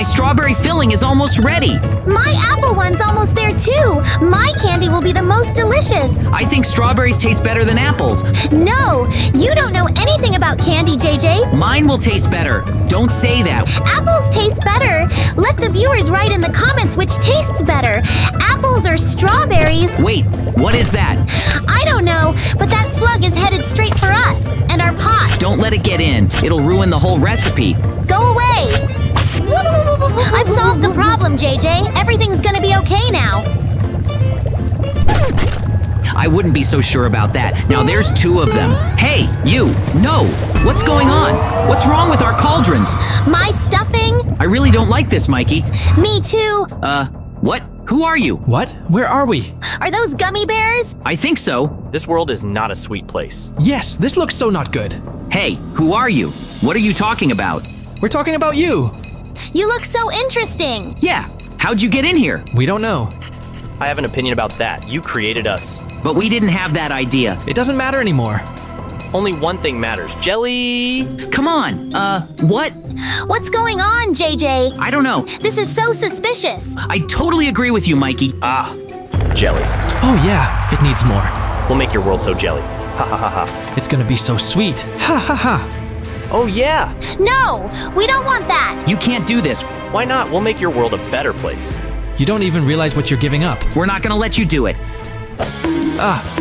My strawberry filling is almost ready. My apple one's almost there too. My candy will be the most delicious. I think strawberries taste better than apples. No, you don't know anything about candy, JJ. Mine will taste better. Don't say that. Apples taste better. Let the viewers write in the comments which tastes better. Apples or strawberries. Wait, what is that? I don't know, but that slug is headed straight for us and our pot. Don't let it get in. It'll ruin the whole recipe. Go away. I've solved the problem, JJ. Everything's gonna be okay now. I wouldn't be so sure about that. Now there's two of them. Hey, you! No! What's going on? What's wrong with our cauldrons? My stuffing! I really don't like this, Mikey. Me too. What? Who are you? What? Where are we? Are those gummy bears? I think so. This world is not a sweet place. Yes, this looks so not good. Hey, who are you? What are you talking about? We're talking about you. You look so interesting. Yeah, how'd you get in here? We don't know. I have an opinion about that. You created us. But we didn't have that idea. It doesn't matter anymore. Only one thing matters, jelly. Come on, what? What's going on, JJ? I don't know. This is so suspicious. I totally agree with you, Mikey. Ah, jelly. Oh yeah, it needs more. We'll make your world so jelly. Ha ha ha ha. It's gonna be so sweet. Ha ha ha. Oh yeah! No! We don't want that! You can't do this. Why not? We'll make your world a better place. You don't even realize what you're giving up. We're not gonna let you do it.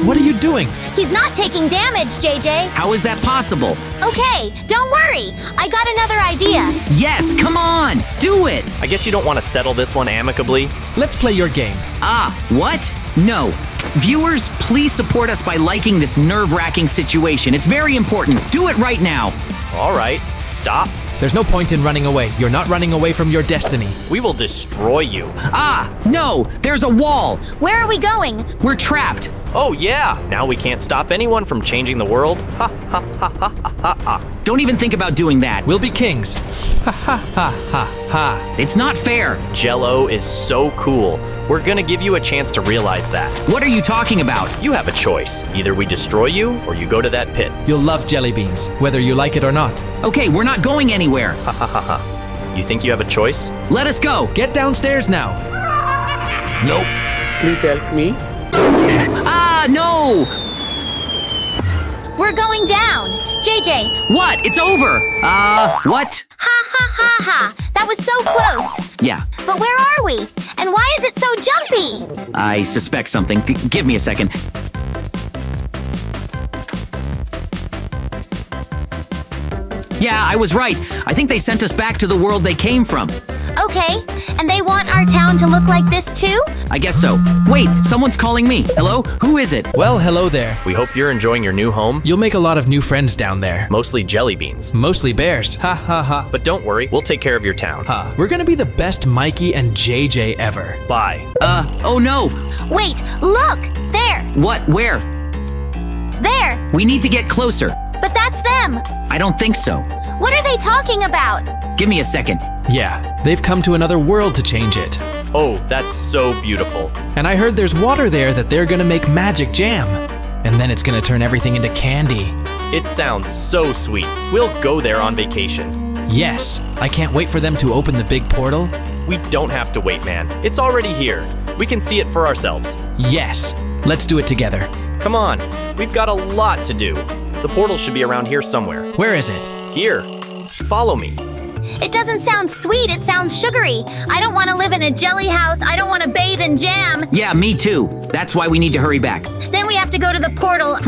What are you doing? He's not taking damage, JJ. How is that possible? Okay, don't worry. I got another idea. Yes, come on! Do it! I guess you don't want to settle this one amicably. Let's play your game. Ah, what? No. Viewers, please support us by liking this nerve-wracking situation. It's very important. Do it right now. All right, stop. There's no point in running away. You're not running away from your destiny. We will destroy you. Ah, no, there's a wall. Where are we going? We're trapped. Oh yeah, now we can't stop anyone from changing the world. Ha ha ha ha ha ha ha. Don't even think about doing that. We'll be kings. Ha ha ha ha ha. It's not fair. Jell-O is so cool. We're gonna give you a chance to realize that. What are you talking about? You have a choice. Either we destroy you or you go to that pit. You'll love jelly beans, whether you like it or not. Okay, we're not going anywhere. Ha ha ha ha. You think you have a choice? Let us go. Get downstairs now. Nope. Please help me. Ah, no! We're going down. JJ. What? It's over. What? Ha ha ha ha. That was so close. Yeah. But where are we? And why is it so jumpy? I suspect something. Give me a second. Yeah, I was right. I think they sent us back to the world they came from. Okay, and they want our town to look like this too? I guess so. Wait, someone's calling me. Hello? Who is it? Well, hello there. We hope you're enjoying your new home. You'll make a lot of new friends down there. Mostly jelly beans. Mostly bears. Ha ha ha. But don't worry, we'll take care of your town. Ha. We're gonna be the best Mikey and JJ ever. Bye. Oh no. Wait, look, there. What, where? There. We need to get closer. But that's them. I don't think so. What are they talking about? Give me a second. Yeah, they've come to another world to change it. Oh, that's so beautiful. And I heard there's water there that they're gonna make magic jam. And then it's gonna turn everything into candy. It sounds so sweet. We'll go there on vacation. Yes, I can't wait for them to open the big portal. We don't have to wait, man. It's already here. We can see it for ourselves. Yes, let's do it together. Come on, we've got a lot to do. The portal should be around here somewhere. Where is it? Here. Follow me. It doesn't sound sweet, it sounds sugary. I don't want to live in a jelly house. I don't want to bathe in jam. Yeah, me too. That's why we need to hurry back. Then we have to go to the portal.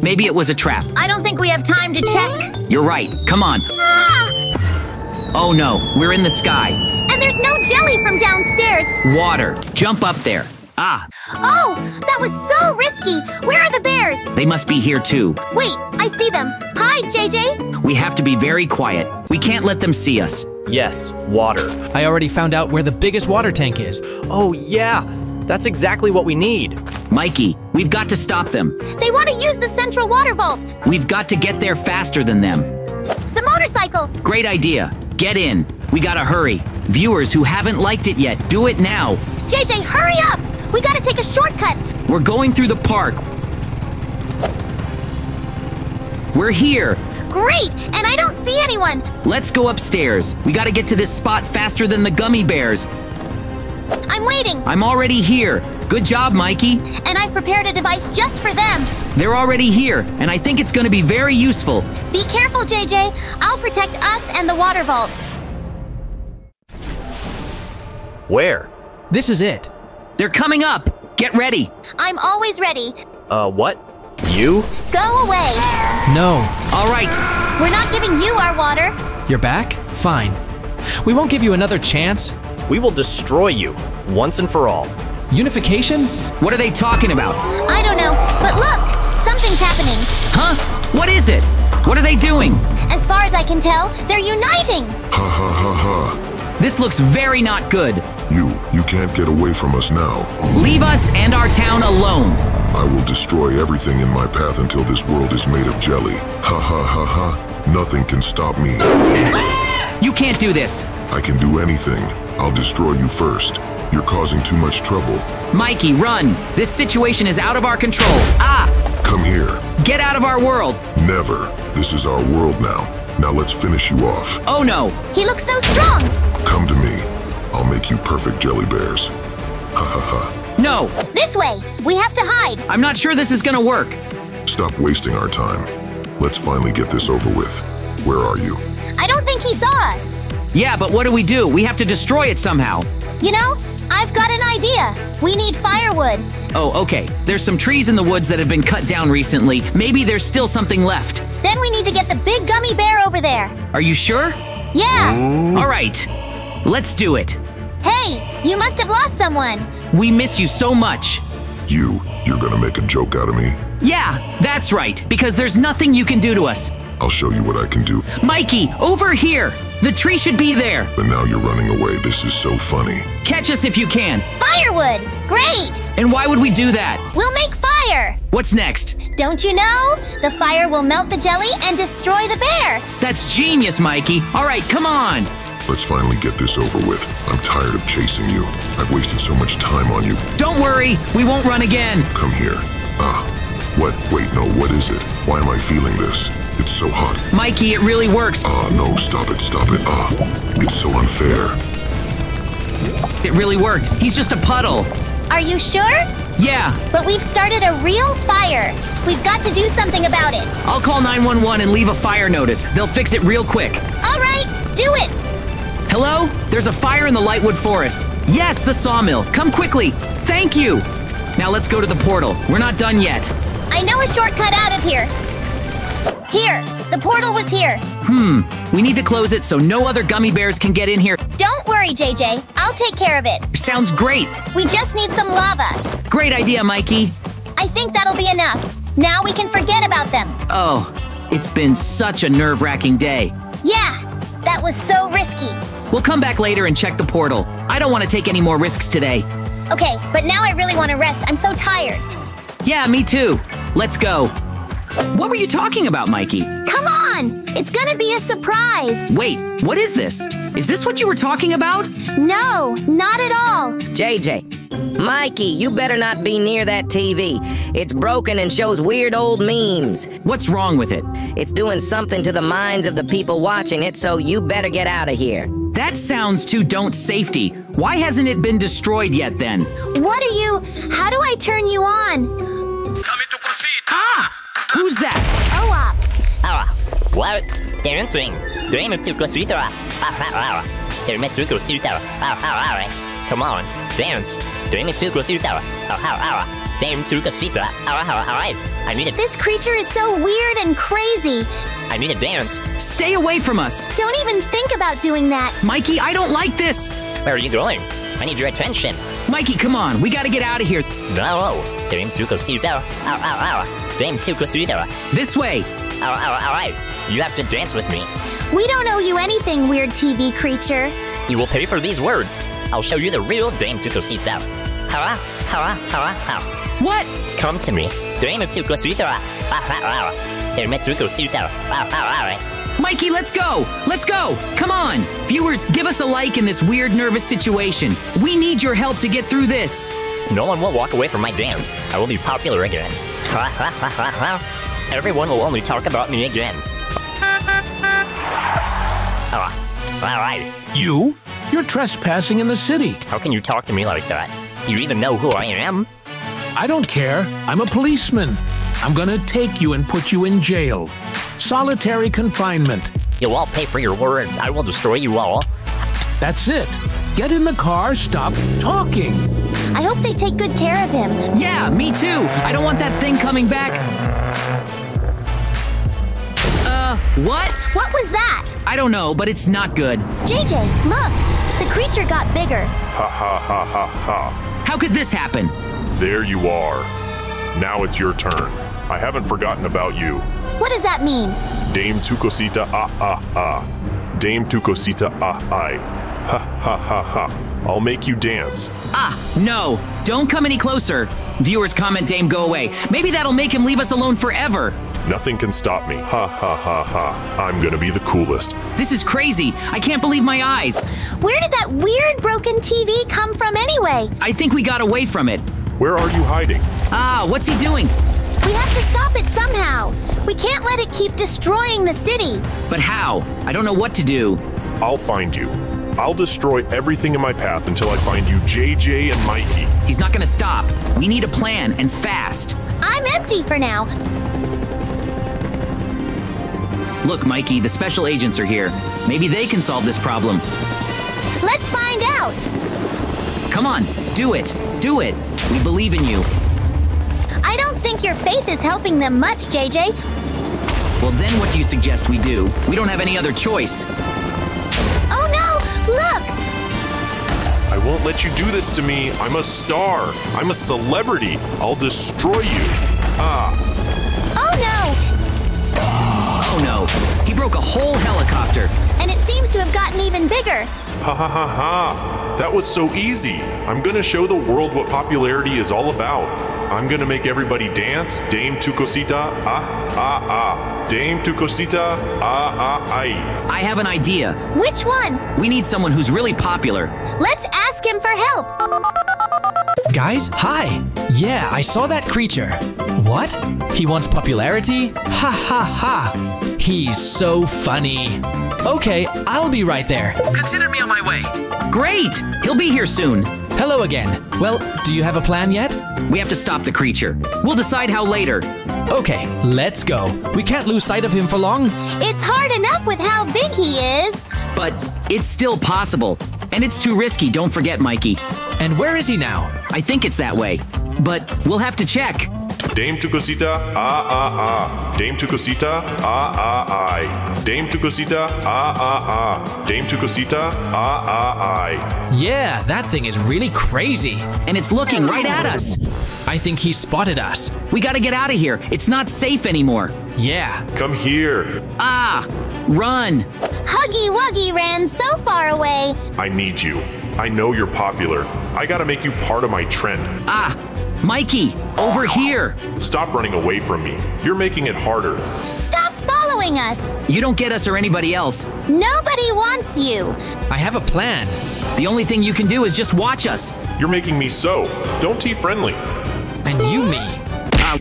Maybe it was a trap. I don't think we have time to check. You're right. Come on. Ah! Oh no, we're in the sky. And there's no jelly from downstairs. Water. Jump up there. Ah. Oh, that was so risky. Where are the bears? They must be here too. Wait, I see them. Hi, JJ. We have to be very quiet. We can't let them see us. Yes, water. I already found out where the biggest water tank is. Oh yeah, that's exactly what we need. Mikey, we've got to stop them. They want to use the central water vault. We've got to get there faster than them. The motorcycle. Great idea. Get in. We gotta hurry. Viewers who haven't liked it yet, do it now. JJ, hurry up. We gotta take a shortcut. We're going through the park. We're here. Great, and I don't see anyone. Let's go upstairs. We gotta get to this spot faster than the gummy bears. I'm waiting. I'm already here. Good job, Mikey. And I've prepared a device just for them. They're already here, and I think it's going to be very useful. Be careful, JJ. I'll protect us and the water vault. Where? This is it. They're coming up. Get ready. I'm always ready. What? You? Go away. No. All right. We're not giving you our water. You're back? Fine. We won't give you another chance. We will destroy you, once and for all. Unification? What are they talking about? I don't know, but look! Something's happening. Huh? What is it? What are they doing? As far as I can tell, they're uniting! Ha ha ha ha. This looks very not good. You can't get away from us now. Leave us and our town alone. I will destroy everything in my path until this world is made of jelly. Ha ha ha ha. Nothing can stop me. You can't do this. I can do anything. I'll destroy you first. You're causing too much trouble. Mikey, run! This situation is out of our control. Ah! Come here. Get out of our world. Never. This is our world now. Now let's finish you off. Oh no! He looks so strong! Come to me. I'll make you perfect jelly bears. Ha ha ha. No! This way! We have to hide! I'm not sure this is gonna work. Stop wasting our time. Let's finally get this over with. Where are you? I don't think he saw us. Yeah, but what do? We have to destroy it somehow. You know? I've got an idea. We need firewood. Oh, okay. There's some trees in the woods that have been cut down recently. Maybe there's still something left. Then we need to get the big gummy bear over there. Are you sure? Yeah. All right. Let's do it. Hey, you must have lost someone. We miss you so much. You're gonna make a joke out of me? Yeah, that's right. Because there's nothing you can do to us. I'll show you what I can do. Mikey, over here. The tree should be there. But now you're running away. This is so funny. Catch us if you can. Firewood! Great! And why would we do that? We'll make fire! What's next? Don't you know? The fire will melt the jelly and destroy the bear. That's genius, Mikey. All right, come on. Let's finally get this over with. I'm tired of chasing you. I've wasted so much time on you. Don't worry. We won't run again. Come here. What? Wait, no, what is it? Why am I feeling this? It's so hot. Mikey, it really works. No, stop it. It's so unfair. It really worked. He's just a puddle. Are you sure? Yeah. But we've started a real fire. We've got to do something about it. I'll call 911 and leave a fire notice. They'll fix it real quick. All right, do it. Hello? There's a fire in the Lightwood Forest. Yes, the sawmill. Come quickly. Thank you. Now let's go to the portal. We're not done yet. I know a shortcut out of here. Here! The portal was here. We need to close it so no other gummy bears can get in here. Don't worry, JJ. I'll take care of it. Sounds great. We just need some lava. Great idea, Mikey. I think that'll be enough. Now we can forget about them. Oh, it's been such a nerve-wracking day. Yeah, that was so risky. We'll come back later and check the portal. I don't want to take any more risks today. Okay, but now I really want to rest. I'm so tired. Yeah, me too. Let's go. What were you talking about, Mikey? Come on! It's gonna be a surprise! Wait, what is this? Is this what you were talking about? No, not at all! JJ, Mikey, you better not be near that TV. It's broken and shows weird old memes. What's wrong with it? It's doing something to the minds of the people watching it, so you better get out of here. That sounds too don't safety. Why hasn't it been destroyed yet, then? How do I turn you on? Ah! Who's that? Ops. What? Dancing. Come on, dance. I need it. This creature is so weird and crazy. I need a dance. Stay away from us. Don't even think about doing that. Mikey, I don't like this. Where are you going? I need your attention. Mikey, come on. We gotta get out of here. No. This way. Alright. You have to dance with me. We don't owe you anything, weird TV creature. You will pay for these words. I'll show you the real Dame Tukosita. What? Come to me. Mikey, let's go! Let's go! Come on! Viewers, give us a like in this weird, nervous situation. We need your help to get through this. No one will walk away from my dance. I will be popular again. Everyone will only talk about me again. Alright. You? You're trespassing in the city. How can you talk to me like that? Do you even know who I am? I don't care. I'm a policeman. I'm gonna take you and put you in jail. Solitary confinement. You'll all pay for your words. I will destroy you all. That's it. Get in the car, stop talking. I hope they take good care of him. Yeah, me too. I don't want that thing coming back. What? What was that? I don't know, but it's not good. JJ, look. The creature got bigger. Ha ha ha ha ha. How could this happen? There you are. Now it's your turn. I haven't forgotten about you. What does that mean? Dame tu cosita ah ah ah. Dame tu cosita ah I. Ha ha ha ha. I'll make you dance. Ah, no. Don't come any closer. Viewers comment Dame go away. Maybe that'll make him leave us alone forever. Nothing can stop me. Ha ha ha ha. I'm gonna be the coolest. This is crazy. I can't believe my eyes. Where did that weird broken TV come from anyway? I think we got away from it. Where are you hiding? Ah, what's he doing? We have to stop it somehow. We can't let it keep destroying the city. But how? I don't know what to do. I'll find you. I'll destroy everything in my path until I find you, JJ and Mikey. He's not gonna stop. We need a plan, and fast. I'm empty for now. Look, Mikey, the special agents are here. Maybe they can solve this problem. Let's find out. Come on, do it. Do it. We believe in you. I don't think your faith is helping them much, JJ. Well, then what do you suggest we do? We don't have any other choice. Oh, no! Look! I won't let you do this to me. I'm a star. I'm a celebrity. I'll destroy you. Ah. Oh, no. Oh, no. He broke a whole helicopter. And it seems to have gotten even bigger. Ha, ha, ha, ha. That was so easy. I'm going to show the world what popularity is all about. I'm gonna make everybody dance. Dame tu cosita, ah, ah, ah. Dame tu cosita, ah, ah, ay. I have an idea. Which one? We need someone who's really popular. Let's ask him for help. Guys, hi. Yeah, I saw that creature. What? He wants popularity? Ha, ha, ha. He's so funny. Okay, I'll be right there. Consider me on my way. Great! He'll be here soon. Hello again. Well, do you have a plan yet? We have to stop the creature. We'll decide how later. Okay, let's go. We can't lose sight of him for long. It's hard enough with how big he is. But it's still possible. And it's too risky, don't forget, Mikey. And where is he now? I think it's that way. But we'll have to check. Dame tu cosita, ah, ah, ah. Dame tu cosita, ah, ah, ah. Dame tu cosita, ah, ah, ah. Dame tu cosita, ah, ah, ah. Yeah, that thing is really crazy. And it's looking right at us. I think he spotted us. We gotta get out of here. It's not safe anymore. Yeah. Come here. Ah, run. Huggy Wuggy ran so far away. I need you. I know you're popular. I gotta make you part of my trend. Ah. Mikey, over here! Stop running away from me. You're making it harder. Stop following us! You don't get us or anybody else. Nobody wants you. I have a plan. The only thing you can do is just watch us. You're making me so. Don't be friendly. And you me.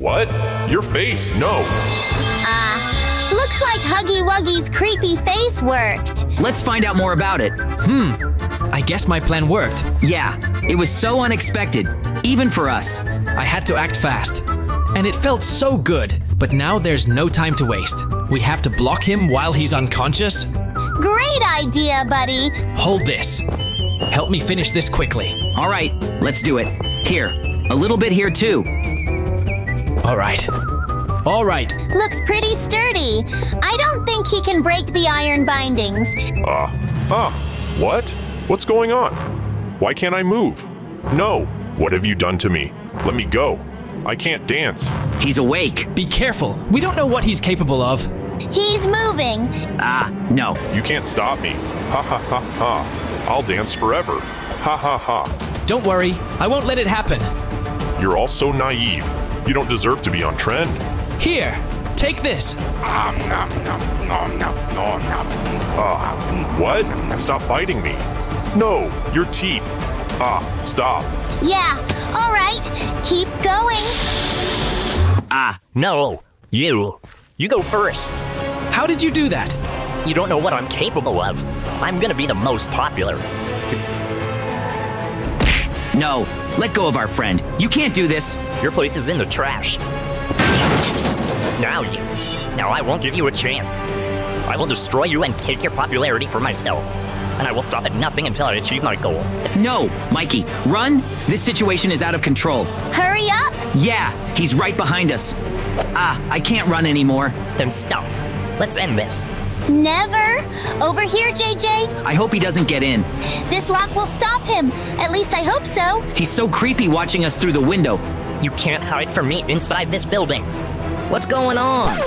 What? Your face, no. Looks like Huggy Wuggy's creepy face worked. Let's find out more about it. I guess my plan worked. Yeah, it was so unexpected. Even for us. I had to act fast. And it felt so good. But now there's no time to waste. We have to block him while he's unconscious. Great idea, buddy. Hold this. Help me finish this quickly. All right, let's do it. Here, a little bit here too. All right. All right. Looks pretty sturdy. I don't think he can break the iron bindings. What? What's going on? Why can't I move? No. What have you done to me? Let me go. I can't dance. He's awake. Be careful. We don't know what he's capable of. He's moving. No. You can't stop me. Ha ha ha ha. I'll dance forever. Ha ha ha. Don't worry. I won't let it happen. You're all so naive. You don't deserve to be on trend. Here. Take this. What? Stop biting me. No, your teeth. Stop. Yeah, all right. Keep going. No. You go first. How did you do that? You don't know what I'm capable of. I'm gonna be the most popular. No, let go of our friend. You can't do this. Your place is in the trash. Now I won't give you a chance. I will destroy you and take your popularity for myself. And I will stop at nothing until I achieve my goal. No, Mikey, run. This situation is out of control. Hurry up. Yeah, he's right behind us. Ah, I can't run anymore. Then stop. Let's end this. Never! Over here, JJ! I hope he doesn't get in. This lock will stop him. At least I hope so. He's so creepy watching us through the window. You can't hide from me inside this building. What's going on?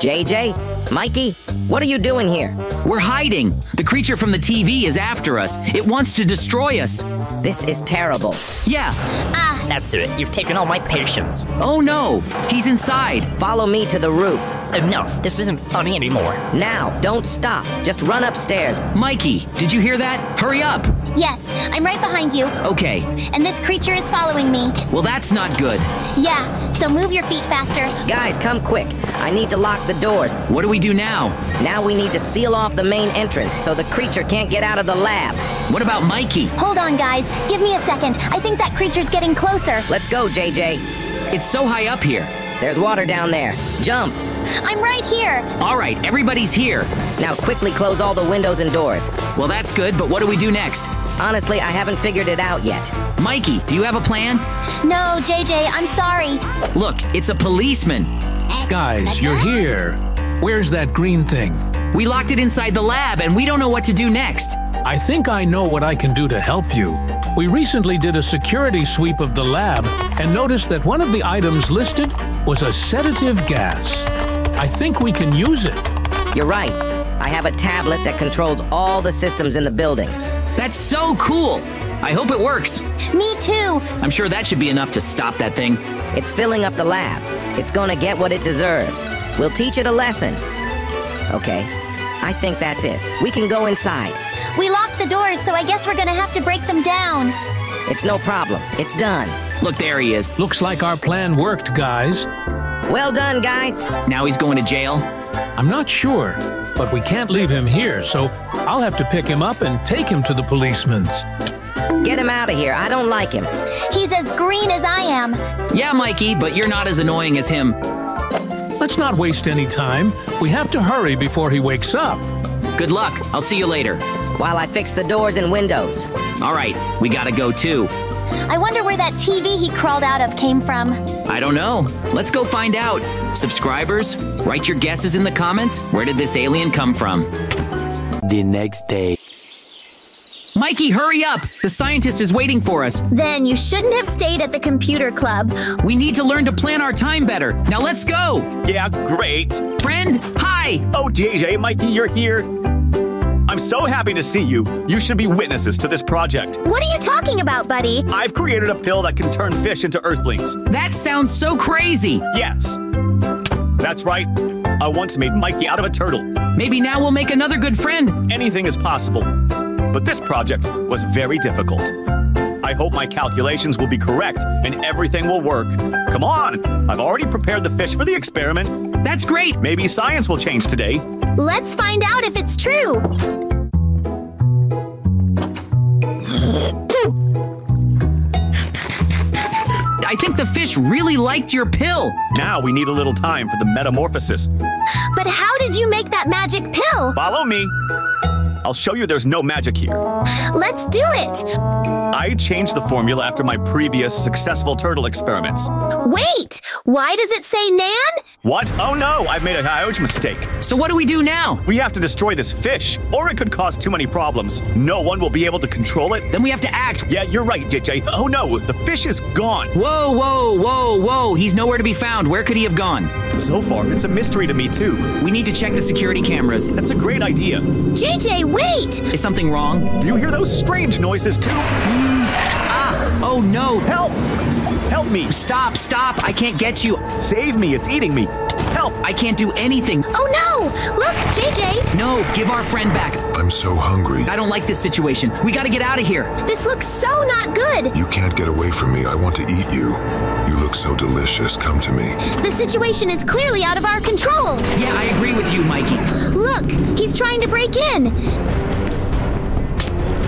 JJ? Mikey? What are you doing here? We're hiding. The creature from the TV is after us. It wants to destroy us. This is terrible. Yeah. Ah. That's it. You've taken all my patience. Oh no! He's inside. Follow me to the roof. Enough. This isn't funny anymore. Now, don't stop. Just run upstairs. Mikey, did you hear that? Hurry up. Yes, I'm right behind you. Okay. And this creature is following me. Well, that's not good. Yeah, so move your feet faster. Guys, come quick. I need to lock the doors. What do we do now? Now we need to seal off the main entrance so the creature can't get out of the lab. What about Mikey? Hold on, guys. Give me a second. I think that creature's getting closer. Let's go, JJ. It's so high up here. There's water down there. Jump. I'm right here. All right, everybody's here. Now quickly close all the windows and doors. Well, that's good, but what do we do next? Honestly, I haven't figured it out yet. Mikey, do you have a plan? No, JJ, I'm sorry. Look, it's a policeman. Guys, you're here. Where's that green thing? We locked it inside the lab, and we don't know what to do next. I think I know what I can do to help you. We recently did a security sweep of the lab and noticed that one of the items listed was a sedative gas. I think we can use it. You're right. I have a tablet that controls all the systems in the building. That's so cool! I hope it works. Me too. I'm sure that should be enough to stop that thing. It's filling up the lab. It's gonna get what it deserves. We'll teach it a lesson. Okay, I think that's it. We can go inside. We locked the doors, so I guess we're gonna have to break them down. It's no problem. It's done. Look, there he is. Looks like our plan worked, guys. Well done, guys. Now he's going to jail? I'm not sure, but we can't leave him here, so I'll have to pick him up and take him to the policeman's. Get him out of here. I don't like him. He's as green as I am. Yeah, Mikey, but you're not as annoying as him. Let's not waste any time. We have to hurry before he wakes up. Good luck. I'll see you later. While I fix the doors and windows. All right, we gotta go too. I wonder where that TV he crawled out of came from. I don't know. Let's go find out. Subscribers, write your guesses in the comments. Where did this alien come from? The next day. Mikey, hurry up! The scientist is waiting for us. Then you shouldn't have stayed at the computer club. We need to learn to plan our time better. Now let's go! Yeah, great. Friend, hi! Oh, JJ, Mikey, you're here. I'm so happy to see you. You should be witnesses to this project. What are you talking about, buddy? I've created a pill that can turn fish into earthlings. That sounds so crazy. Yes. That's right. I once made Mikey out of a turtle. Maybe now we'll make another good friend. Anything is possible. But this project was very difficult. I hope my calculations will be correct and everything will work. Come on. I've already prepared the fish for the experiment. That's great. Maybe science will change today. Let's find out if it's true. I think the fish really liked your pill. Now we need a little time for the metamorphosis. But how did you make that magic pill? Follow me. I'll show you there's no magic here. Let's do it. I changed the formula after my previous successful turtle experiments. Wait, why does it say Nan? What? Oh no, I've made a huge mistake. So what do we do now? We have to destroy this fish, or it could cause too many problems. No one will be able to control it. Then we have to act. Yeah, you're right, JJ. Oh no, the fish is gone. Whoa, whoa, whoa, whoa. He's nowhere to be found. Where could he have gone? So far, it's a mystery to me too. We need to check the security cameras. That's a great idea. JJ, wait! Is something wrong? Do you hear those strange noises too? Ah, Oh no! Help! Help me! Stop! Stop! I can't get you! Save me! It's eating me! Help! I can't do anything! Oh no! Look, JJ! No! Give our friend back! I'm so hungry. I don't like this situation. We gotta get out of here! This looks so not good! You can't get away from me. I want to eat you. You look so delicious. Come to me. The situation is clearly out of our control! Yeah, I agree with you, Mikey. Look! He's trying to break in!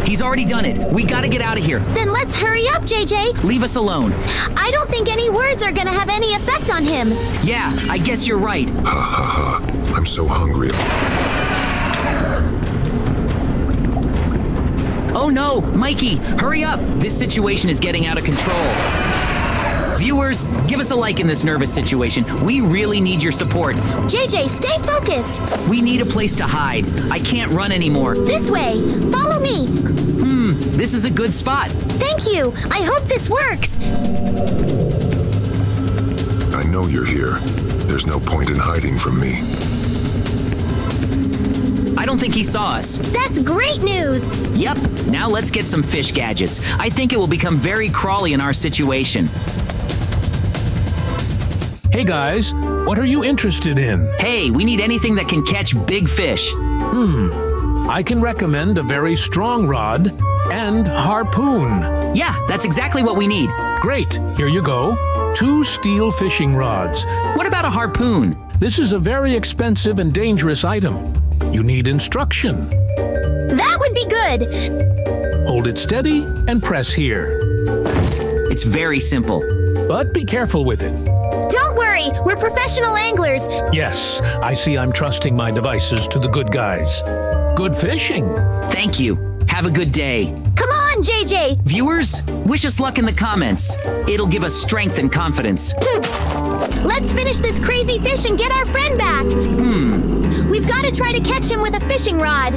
He's already done it. We gotta get out of here. Then let's hurry up, JJ. Leave us alone. I don't think any words are gonna have any effect on him. Yeah, I guess you're right. Ha ha ha. I'm so hungry. Oh no, Mikey, hurry up. This situation is getting out of control. Viewers, give us a like in this nervous situation. We really need your support. JJ, stay focused. We need a place to hide. I can't run anymore. This way. Follow me. This is a good spot. Thank you. I hope this works. I know you're here. There's no point in hiding from me. I don't think he saw us. That's great news! Yep. Now let's get some fish gadgets. I think it will become very crawly in our situation. Hey guys, what are you interested in? Hey, we need anything that can catch big fish. I can recommend a very strong rod and harpoon. Yeah, that's exactly what we need. Great, here you go. 2 steel fishing rods. What about a harpoon? This is a very expensive and dangerous item. You need instruction. That would be good. Hold it steady and press here. It's very simple. But be careful with it. Don't worry, we're professional anglers. Yes, I see I'm trusting my devices to the good guys. Good fishing. Thank you. Have a good day. Come on, JJ. Viewers, wish us luck in the comments. It'll give us strength and confidence. Let's finish this crazy fish and get our friend back. We've got to try to catch him with a fishing rod.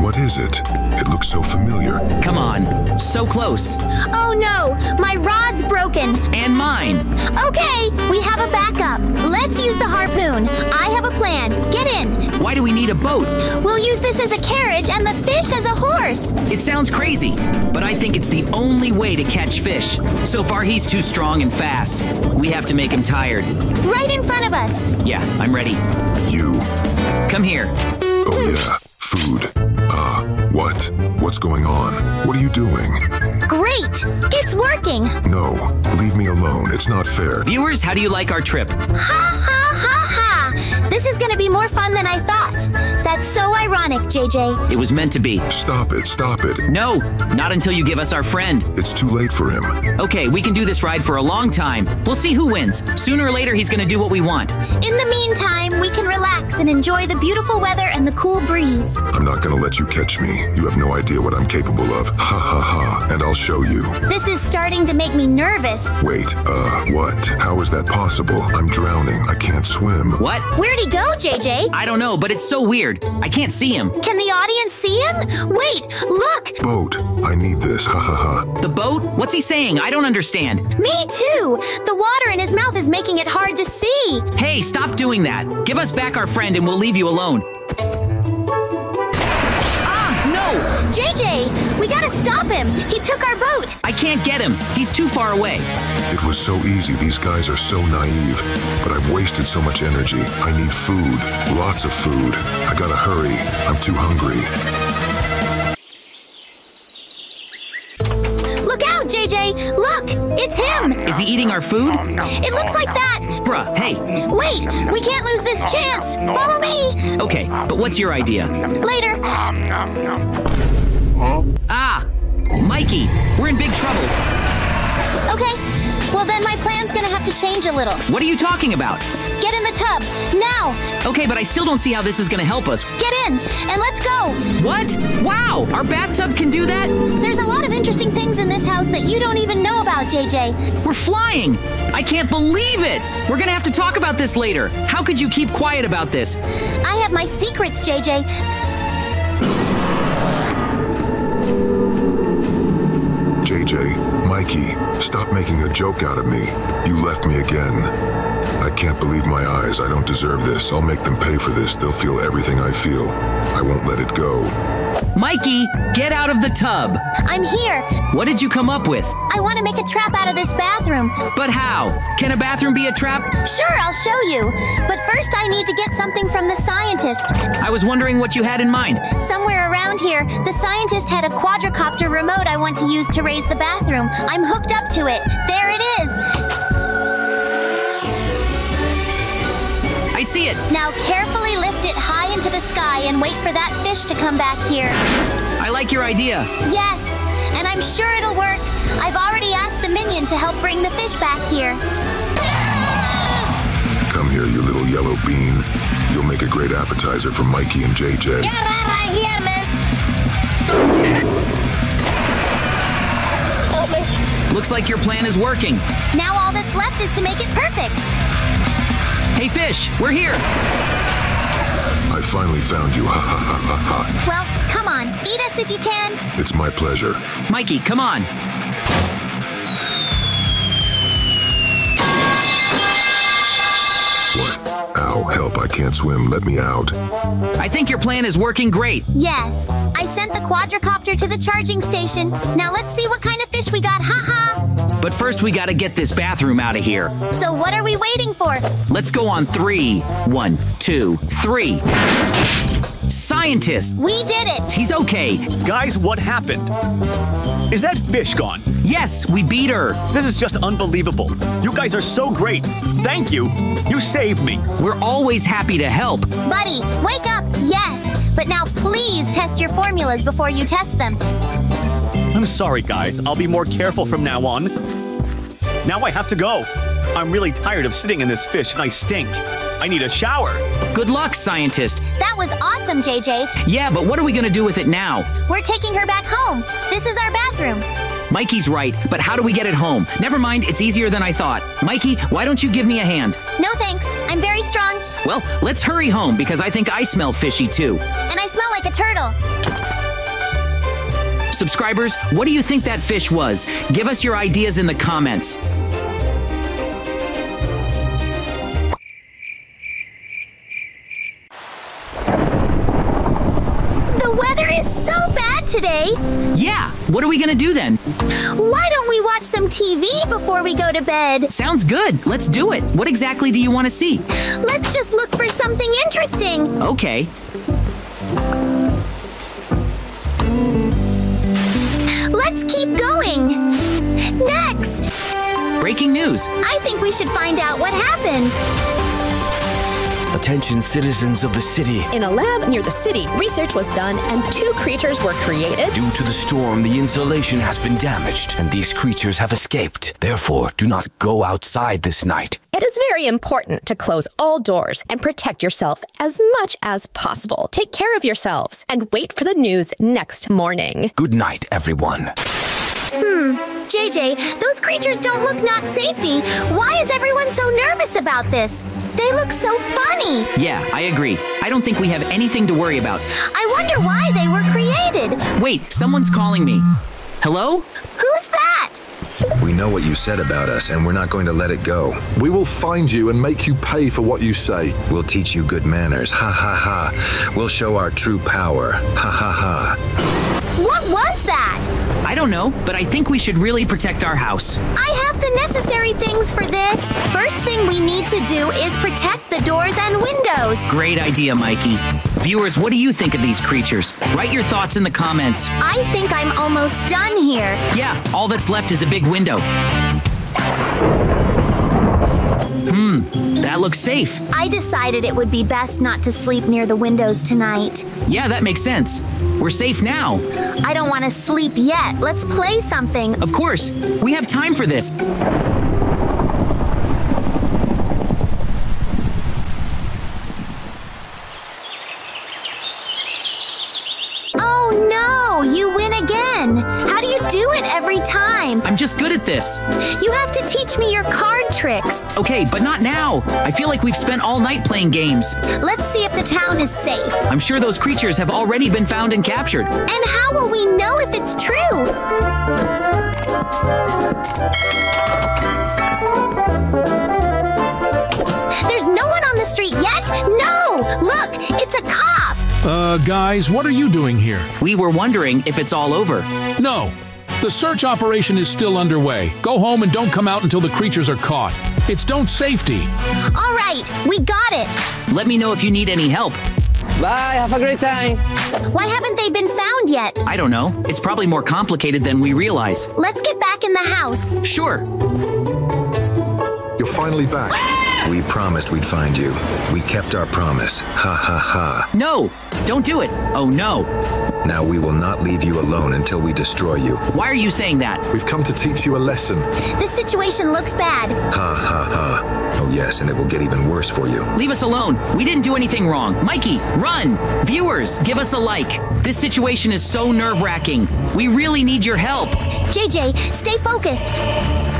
What is it? It looks so familiar. Come on. So close. Oh no, my rod's broken. And mine. Okay, we have a backup. Let's use the harpoon. I have a plan. Get in. Why do we need a boat? We'll use this as a carriage and the fish as a horse. It sounds crazy, but I think it's the only way to catch fish. So far, he's too strong and fast. We have to make him tired. Right in front of us. Yeah, I'm ready. You. Come here. Oh yeah, food. What? What's going on? What are you doing? Great! It's working! No, leave me alone. It's not fair. Viewers, how do you like our trip? Ha ha ha ha! This is gonna be more fun than I thought. That's so ironic, JJ. It was meant to be. Stop it, stop it. No, not until you give us our friend. It's too late for him. Okay, we can do this ride for a long time. We'll see who wins. Sooner or later, he's gonna do what we want. In the meantime, we can relax and enjoy the beautiful weather and the cool breeze. I'm not gonna let you catch me. You have no idea what I'm capable of. Ha ha ha, and I'll show you. This is starting to make me nervous. Wait, what? How is that possible? I'm drowning. I can't swim. What? Where'd he go, JJ? I don't know, but it's so weird. I can't see him. Can the audience see him? Wait, look! Boat. I need this. Ha ha ha. The boat? What's he saying? I don't understand. Me too. The water in his mouth is making it hard to see. Hey, stop doing that. Give us back our friend and we'll leave you alone. JJ, we gotta stop him. He took our boat. I can't get him. He's too far away. It was so easy. These guys are so naive. But I've wasted so much energy. I need food. Lots of food. I gotta hurry. I'm too hungry. Look out, JJ. Look, it's him. Is he eating our food? It looks like that. Bruh, hey. Wait, we can't lose this chance. Follow me. Okay, but what's your idea? Later. Huh? Ah! Mikey! We're in big trouble! Okay, well then my plan's gonna have to change a little. What are you talking about? Get in the tub, now! Okay, but I still don't see how this is gonna help us. Get in, and let's go! What? Wow! Our bathtub can do that? There's a lot of interesting things in this house that you don't even know about, JJ. We're flying! I can't believe it! We're gonna have to talk about this later. How could you keep quiet about this? I have my secrets, JJ. JJ, Mikey, stop making a joke out of me. You left me again. I can't believe my eyes. I don't deserve this. I'll make them pay for this. They'll feel everything I feel. I won't let it go. Mikey, get out of the tub. I'm here. What did you come up with? I want to make a trap out of this bathroom. But how? Can a bathroom be a trap? Sure, I'll show you. But first I need to get something from the scientist. I was wondering what you had in mind. Somewhere around here, the scientist had a quadricopter remote I want to use to raise the bathroom. I'm hooked up to it. There it is. I see it. Now carefully lift it high into the sky and wait for that fish to come back here. I like your idea. Yes, and I'm sure it'll work. I've already asked the minion to help bring the fish back here. Come here, you little yellow bean. You'll make a great appetizer for Mikey and JJ. Get out right here, man! Help me. Looks like your plan is working. Now all that's left is to make it perfect. Hey, fish, we're here. I finally found you. Ha ha ha ha ha. Well, come on. Eat us if you can. It's my pleasure. Mikey, come on. What? Ow, help. I can't swim. Let me out. I think your plan is working great. Yes. I sent the quadricopter to the charging station. Now let's see what kind of fish we got. Ha ha. But first we gotta get this bathroom out of here. So what are we waiting for? Let's go on 3, 1, 2, 3. Scientist! We did it! He's okay. Guys, what happened? Is that fish gone? Yes, we beat her. This is just unbelievable. You guys are so great. Thank you. You saved me. We're always happy to help. Buddy, wake up. Yes. But now please test your formulas before you test them. I'm sorry, guys. I'll be more careful from now on. Now I have to go. I'm really tired of sitting in this fish and I stink. I need a shower. Good luck, scientist. That was awesome, JJ. Yeah, but what are we going to do with it now? We're taking her back home. This is our bathroom. Mikey's right, but how do we get it home? Never mind, it's easier than I thought. Mikey, why don't you give me a hand? No thanks. I'm very strong. Well, let's hurry home because I think I smell fishy too. And I smell like a turtle. Subscribers, what do you think that fish was? Give us your ideas in the comments. The weather is so bad today. Yeah, what are we gonna do then? Why don't we watch some TV before we go to bed? Sounds good, let's do it. What exactly do you want to see? Let's just look for something interesting. Okay. Let's keep going. Next. Breaking news. I think we should find out what happened. Attention, citizens of the city. In a lab near the city, research was done and 2 creatures were created. Due to the storm, the insulation has been damaged and these creatures have escaped. Therefore, do not go outside this night. It is very important to close all doors and protect yourself as much as possible. Take care of yourselves and wait for the news next morning. Good night, everyone. JJ, those creatures don't look not safety. Why is everyone so nervous about this? They look so funny. Yeah, I agree. I don't think we have anything to worry about. I wonder why they were created. Wait, someone's calling me. Hello? Who's that? We know what you said about us, and we're not going to let it go. We will find you and make you pay for what you say. We'll teach you good manners. Ha ha ha. We'll show our true power. Ha ha ha. What was that? I don't know, but I think we should really protect our house. I have the necessary things for this. First thing we need to do is protect the doors and windows. Great idea, Mikey. Viewers, what do you think of these creatures? Write your thoughts in the comments. I think I'm almost done here. Yeah, all that's left is a big window. That looks safe. I decided it would be best not to sleep near the windows tonight. Yeah, that makes sense. We're safe now. I don't want to sleep yet. Let's play something. Of course. We have time for this. Oh no, you win again. How do you do it every time? I'm just good at this. You have to teach me your card tricks. Okay, but not now. I feel like we've spent all night playing games. Let's see if the town is safe. I'm sure those creatures have already been found and captured. And how will we know if it's true? There's no one on the street yet. No! Look, it's a cop. Guys, what are you doing here? We were wondering if it's all over. No. The search operation is still underway. Go home and don't come out until the creatures are caught. It's don't safety. All right, we got it. Let me know if you need any help. Bye, have a great time. Why haven't they been found yet? I don't know. It's probably more complicated than we realize. Let's get back in the house. Sure. You're finally back. Ah! We promised we'd find you. We kept our promise. Ha ha ha. No, don't do it. Oh no. Now we will not leave you alone until we destroy you. Why are you saying that? We've come to teach you a lesson. This situation looks bad. Ha ha ha. Oh yes, and it will get even worse for you. Leave us alone. We didn't do anything wrong. Mikey, run! Viewers, give us a like. This situation is so nerve-wracking. We really need your help. JJ, stay focused.